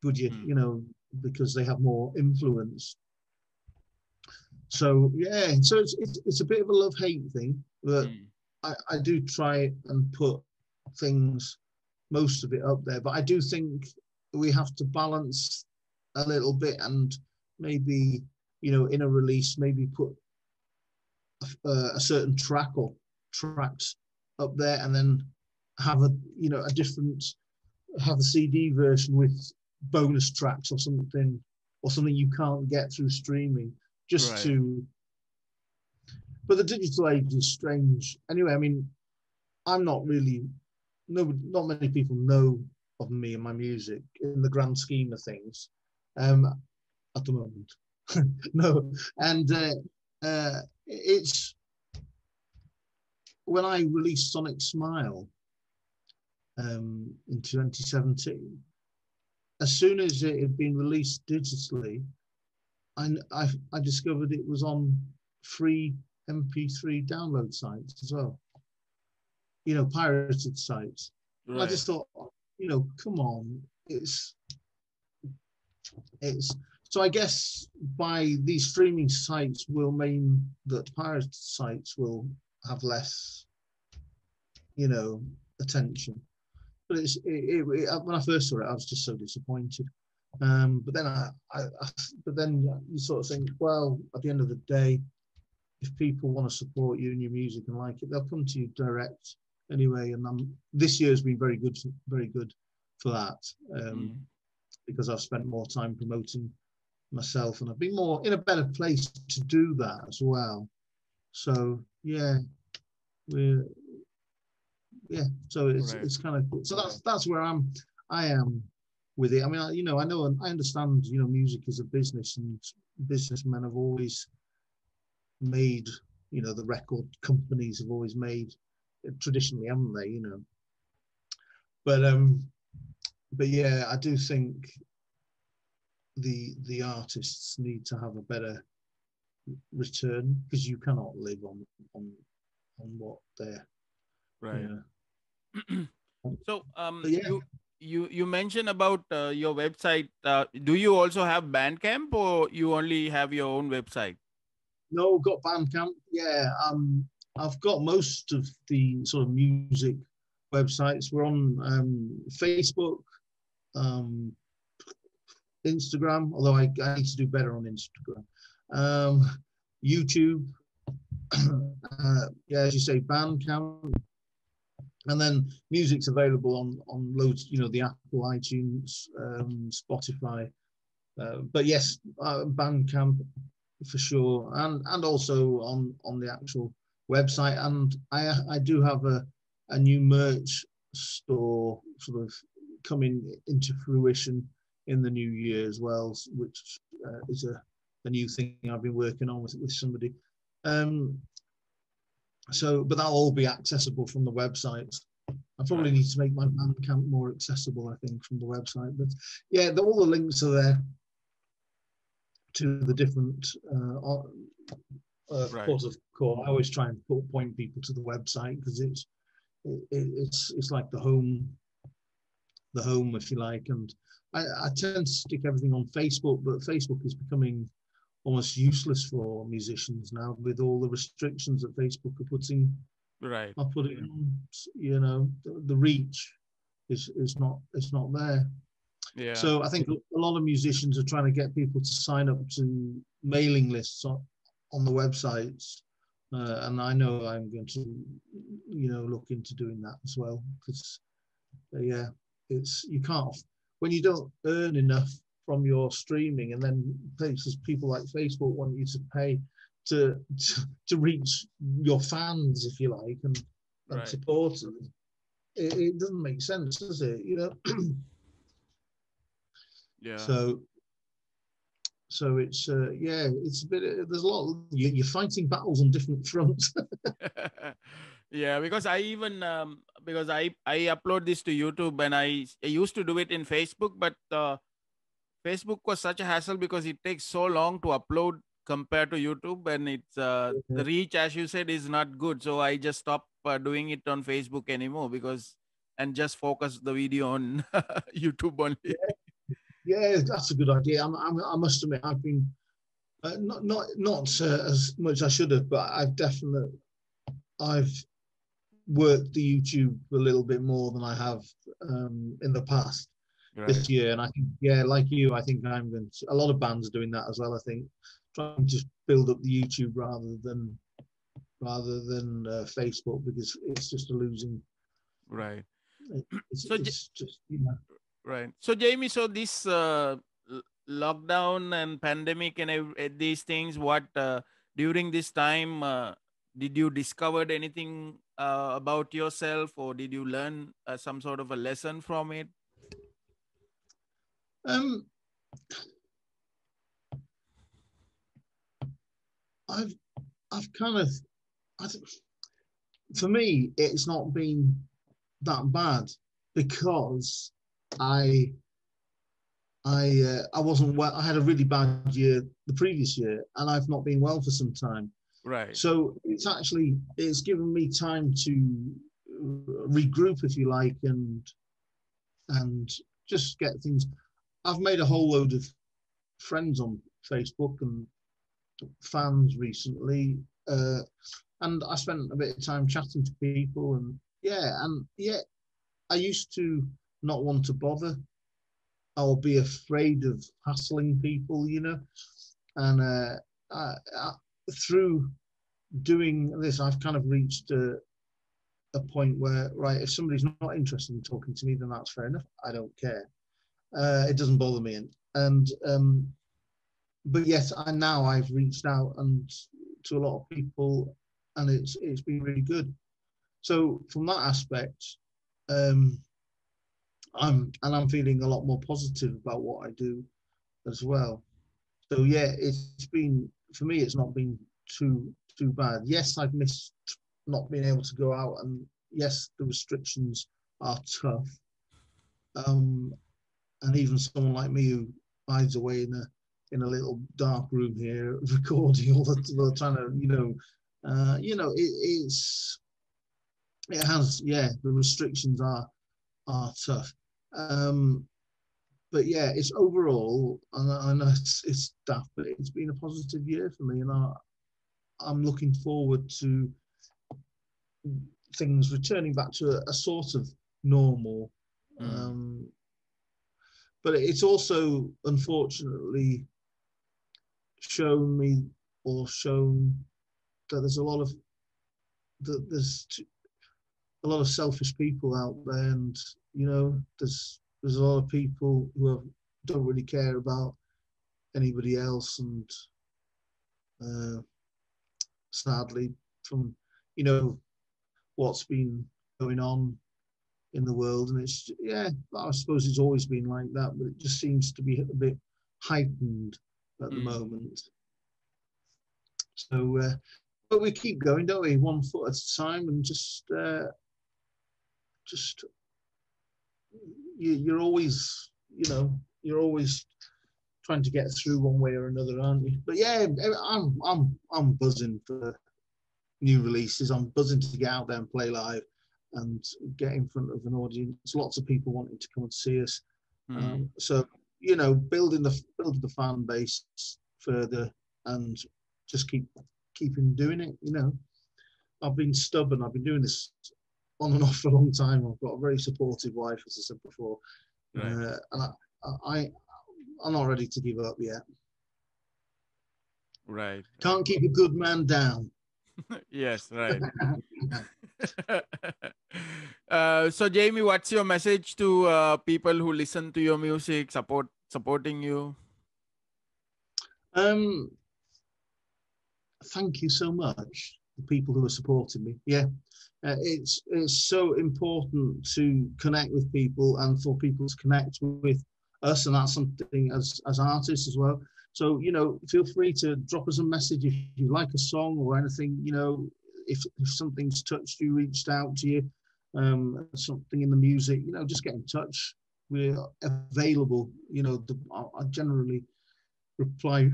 would you? You know, because they have more influence. So yeah, so it's a bit of a love-hate thing, but I do try and put things, most of it, up there. But I do think we have to balance a little bit, and maybe, you know, in a release, maybe put a certain track or tracks up there, and then have a CD version with bonus tracks or something you can't get through streaming, just right. But the digital age is strange. Anyway, I mean, I'm not really, not many people know of me and my music in the grand scheme of things, at the moment. No, and it's, when I released Sonic Smile in 2017, as soon as it had been released digitally, I discovered it was on free MP3 download sites as well. You know, pirated sites. Right. I just thought, you know, come on, it's. So I guess by these streaming sites will mean that pirated sites will have less, you know, attention. But when I first saw it, I was just so disappointed. But then but then you sort of think, well, at the end of the day, if people want to support you and your music and like it, they'll come to you direct anyway. And this year's been very good for that, because I've spent more time promoting myself, and I've been more in a better place to do that as well. So yeah, so it's right. It's kind of, so that's where I am with it. I mean, I understand, you know, music is a business, and businessmen have always made, you know, the record companies have always made, traditionally, haven't they, you know? But yeah, I do think the artists need to have a better return, because you cannot live on what they're, right, you know. So yeah. You mentioned about your website. Do you also have Bandcamp, or you only have your own website? No, got Bandcamp. Yeah, I've got most of the sort of music websites. We're on Facebook, Instagram. Although I need to do better on Instagram. YouTube. Yeah, as you say, Bandcamp, and then music's available on loads. You know, the Apple, iTunes, Spotify. But yes, Bandcamp, for sure, and also on the actual website. And I do have a new merch store sort of coming into fruition in the new year as well, which is a new thing I've been working on with somebody. So, but that'll all be accessible from the website. I probably need to make my Bandcamp more accessible, I think, from the website. But yeah, all the links are there to the different course of call. I always try and point people to the website because it's like the home, if you like. And I tend to stick everything on Facebook, but Facebook is becoming almost useless for musicians now with all the restrictions that Facebook are putting. Right. I put it in, you know, the reach is not there. Yeah. So I think a lot of musicians are trying to get people to sign up to mailing lists on the websites, and I know I'm going to, you know, look into doing that as well, because yeah, you can't, when you don't earn enough from your streaming, and then places, people like Facebook want you to pay to reach your fans, if you like, and right. support them. It doesn't make sense, does it? You know. Yeah. So it's yeah, it's a bit. There's a lot. You're fighting battles on different fronts. Yeah, because I even because I upload this to YouTube, and I used to do it in Facebook, but Facebook was such a hassle because it takes so long to upload compared to YouTube, and it's the reach, as you said, is not good. So I just stopped doing it on Facebook anymore and just focus the video on YouTube only. Yeah, that's a good idea. I must admit, I've been not as much as I should have, but I've worked the YouTube a little bit more than I have in the past. Right. This year, and I think, yeah, like you, I think I'm going to, a lot of bands are doing that as well. I think trying to just build up the YouTube rather than Facebook, because it's just a losing. Right. It's just you know. Right. So Jamie, so this lockdown and pandemic and these things, what during this time did you discover anything about yourself, or did you learn some sort of a lesson from it? I've kind of, I think, for me, it's not been that bad because I wasn't well. I had a really bad year the previous year, and I've not been well for some time. Right. So it's given me time to regroup, if you like, and just get things. I've made a whole load of friends on Facebook and fans recently, and I spent a bit of time chatting to people, and I used to not want to bother or be afraid of hassling people, you know, and I, through doing this, I've kind of reached a point where, right, if somebody's not interested in talking to me, then that's fair enough, I don't care. It doesn't bother me, but yes, I've reached out and to a lot of people, and it's been really good. So from that aspect, I'm feeling a lot more positive about what I do as well. So yeah, it's been, for me, it's not been too bad. Yes, I've missed not being able to go out, and yes, the restrictions are tough. And even someone like me who hides away in a little dark room here, recording all the time, the restrictions are tough. But yeah, it's overall, and I know it's tough, but it's been a positive year for me, and I'm looking forward to things returning back to a sort of normal. But it's also, unfortunately, shown that there's a lot of selfish people out there, and you know, there's a lot of people who don't really care about anybody else, and sadly, from what's been going on in the world. And it's, yeah, I suppose it's always been like that, but it just seems to be a bit heightened at the moment. So, but we keep going, don't we? One foot at a time, and just you're always, you know, you're always trying to get through one way or another, aren't you? But yeah, I'm buzzing for new releases. I'm buzzing to get out there and play live and get in front of an audience. Lots of people wanting to come and see us. So, you know, building the fan base further and just keeping doing it. You know, I've been stubborn. I've been doing this on and off for a long time. I've got a very supportive wife, as I said before. Right. And I'm not ready to give up yet. Right. Can't keep a good man down. Yes, right. So Jamie, what's your message to people who listen to your music, supporting you? Thank you so much, the people who are supporting me. Yeah, it's so important to connect with people and for people to connect with us, and that's something as artists as well. So, you know, feel free to drop us a message if you like a song or anything. You know, if something's touched you, reached out to you, something in the music, you know, just get in touch. We're available. You know, I generally reply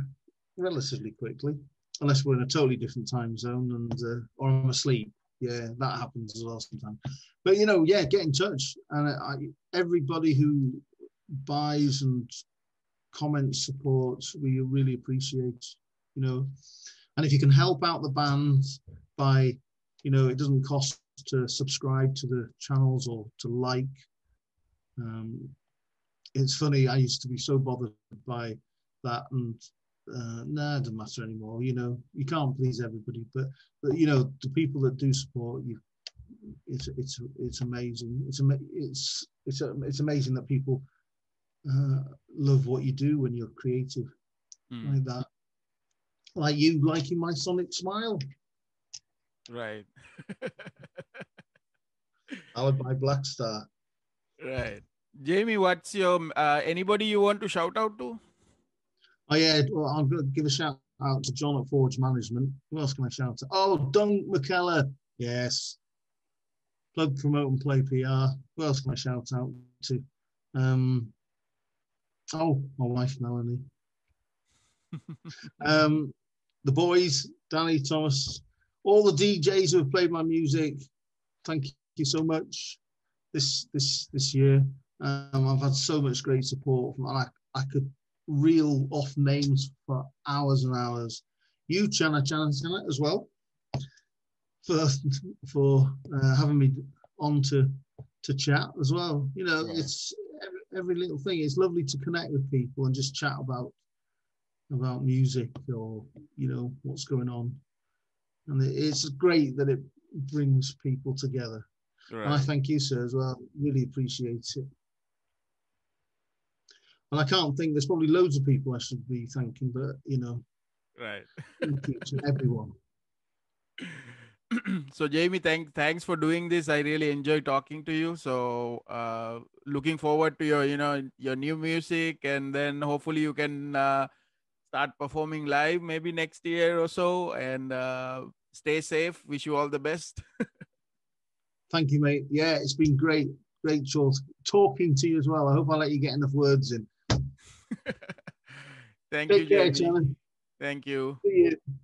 relatively quickly, unless we're in a totally different time zone and or I'm asleep. Yeah, that happens as well sometimes. But, you know, yeah, get in touch. And everybody who buys and comments, supports, we really appreciate, you know. And if you can help out the band by, you know, it doesn't cost to subscribe to the channels or to like. It's funny, I used to be so bothered by that, and it doesn't matter anymore. You know, you can't please everybody, but you know, the people that do support you, it's amazing. It's amazing that people love what you do when you're creative like that, like you liking my Sonic Smile. Right. I would buy Blackstar. Right. Jamie, what's your anybody you want to shout out to? Oh yeah, well, I'm going to give a shout out to John at Forge Management. Who else can I shout out? Oh, Don McKellar. Yes. Plug, promote, and play PR. Who else can I shout out to? Oh, my wife Melanie. The boys, Danny, Thomas, all the DJs who have played my music. Thank you so much. This year, I've had so much great support, and I could reel off names for hours and hours. You, Channa Channa Channa, as well, for having me on to chat as well. You know, yeah. It's every little thing. It's lovely to connect with people and just chat about music or, you know, what's going on. And it's great that it brings people together. Right. And I thank you, sir, as well. Really appreciate it. And I can't think, there's probably loads of people I should be thanking, but, you know. Right. Thank you to everyone. So, Jamie, thanks for doing this. I really enjoy talking to you. So, looking forward to your, you know, your new music, and then hopefully you can start performing live maybe next year or so, and stay safe. Wish you all the best. Thank you, mate. Yeah, it's been great. Great talking to you as well. I hope I let you get enough words in. Thank you, Jamie. Thank you. See you.